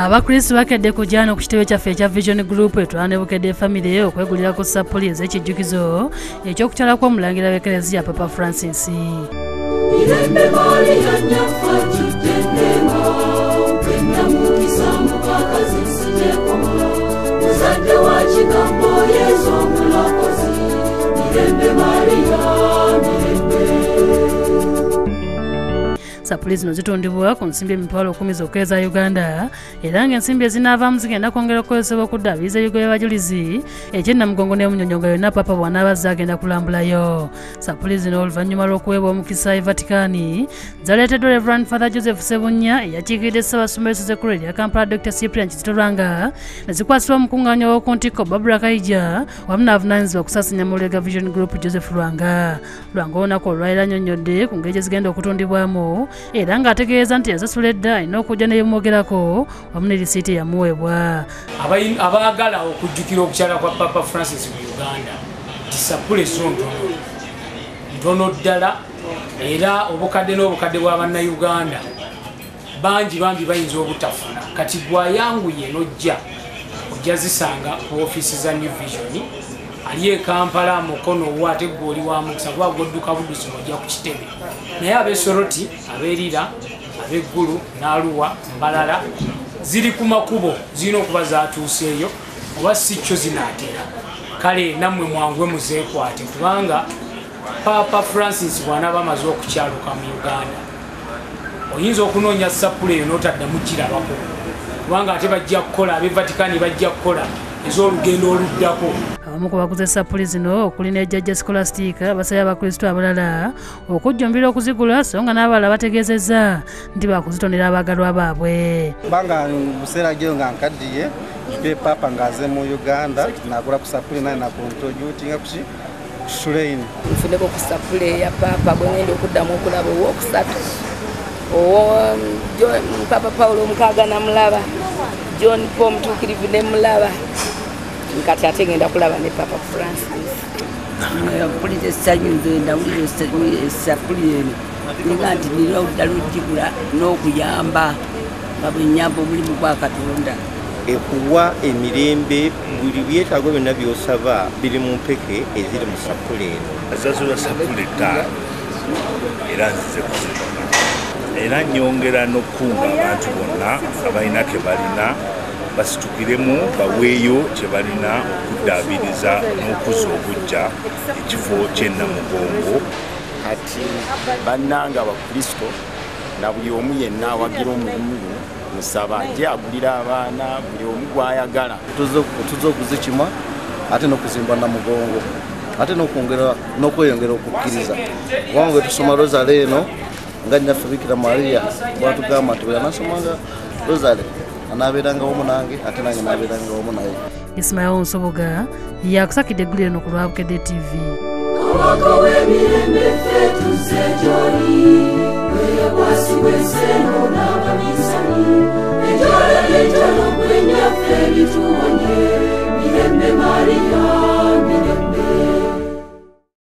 Abakristo bakedde ku jana ku kitebe kyaffe ekya Vision Group etwanebukedde family eyo okwegulirako sapuli ez'ekijjukizo eky'okukyalako omulangira w'Eklezia Papa Francis. Sapuli zino zitundibwa ku nsimbi emitwalo 10 z'okeza Uganda era ng'ensimbi ezinaavaamu zigenda kwongera okukozesebwa okuddaabiriza ebigoye by'abajulizi eky'ennamugongo n'emunyonyongo yonna Papa bw'anaabazze agenda kulambulayo. Sapuli zino oluvannyuma lw'okuweebwa omukisa e Vatican zaleeteddwa Reverend Father Joseph Sebunya eyakiikiridde Ssaabasumbeeso z'ekkulu erya Kampala Dr. Cyprian Kitito Lwanga ne zikwasibwa mu kungaanya w'oku ntikko Barbara Kayija wamu n'avunaanyizibwa okusaasaanya mulega Vision Group Joseph Lwanga. Lwanga olunaku olwalira annyonnyodde ku ngeri gye zigenda okutundibwamu era ng'ategeeza nti yasasuledda alina okujja n'ebimwogerako wamu ne lisiiti eyamuweebwa. Abaagala okujjukira okukyala kwa Papa Francis mu Uganda tisapule so ntono ddala era obukadde n'obukadde bw'abannayuganda bangi bambi bayinza obutafuna. Kati bw'ayanguye n'ojja ojja zisanga ku ofiisi za New Vision aliye Kampala mukono wate goli wa mukisa gwa godduka budusi mojja ku kitebe naye abesoroti aberira abeggulu n'aluwa mbalala ziri ku makubo zino kuba zaatuuseeyo oba sikyo zinaatera kale nammwe mwangwe muzeekwate kubanga Papa Francis bw'anaaba amaze okukyaluka mu Uganda oyinza okunoonya sapule eyo n'otaddamu kirabako kubanga ate bajja kukola ab'e Vatican bajja kukola ez'olugendo oluddako. Abamu ku baguze sapuli zino okulina ejjajja Scolastica basabye abakristo abalala okujjumbira okuzigula so nga n'abalala bategeezezza nti bakuzitonera abaagalwa baabwe. Banga museera gyo nga nkaddiye kipe Papa ng'aze mu Uganda n'agula ku sapuli naye nakontojuutinga kuki kusuleini nfuneko ku sapuli eya Papa bwe ngenda okuddamu okulaba owookusatu Papa Paulo Mukaaga namulaba, John Paul Mutuukirivu ne mulaba, kati ate ngenda kulaba ne Papa Francis. Mpulira essanyu nze ndawulira essapuli eno ninga nti nina oluddala okugigula n'okuyamba nga bwennyamba omulimu gwa Katonda. Ekuwa emirembe buli byetaago byonna by'osaba biri mu mpeke eziri mu sapuli eno. Azazula sapuli 5 era nzize kuzigula. Era nyongera n'okunga abantu bonna abalina ke balina basitukiremu baweeyo kye balina okuddaabiriza n'okuza okujja ekifo ky'ennamugongo. Kati bannanga abakristo na buli omu yenna awagira omugumu musaba nti agulira abaana buli omu gw'ayagala tuza okuzikima ate n'okuzimba nnamugongo ate n'okweyongera okukkiriza kubanga bwe tusoma roza leeno nga naffe Bikira Maria bwatugamba nti bwenasomanga rozale anaabeerangawo munange ate nange naabeerangawo munaye. Ismail Nsoboga yakusakidde eggulu eno ku Lwabukedde TV. Kabaka w'emirembe ffe tuzze gy'oli lweyabwasi w'ensengo n'abaminsani ejjala ly'ejjala okwenya ffe bituwonye mirembe Maria.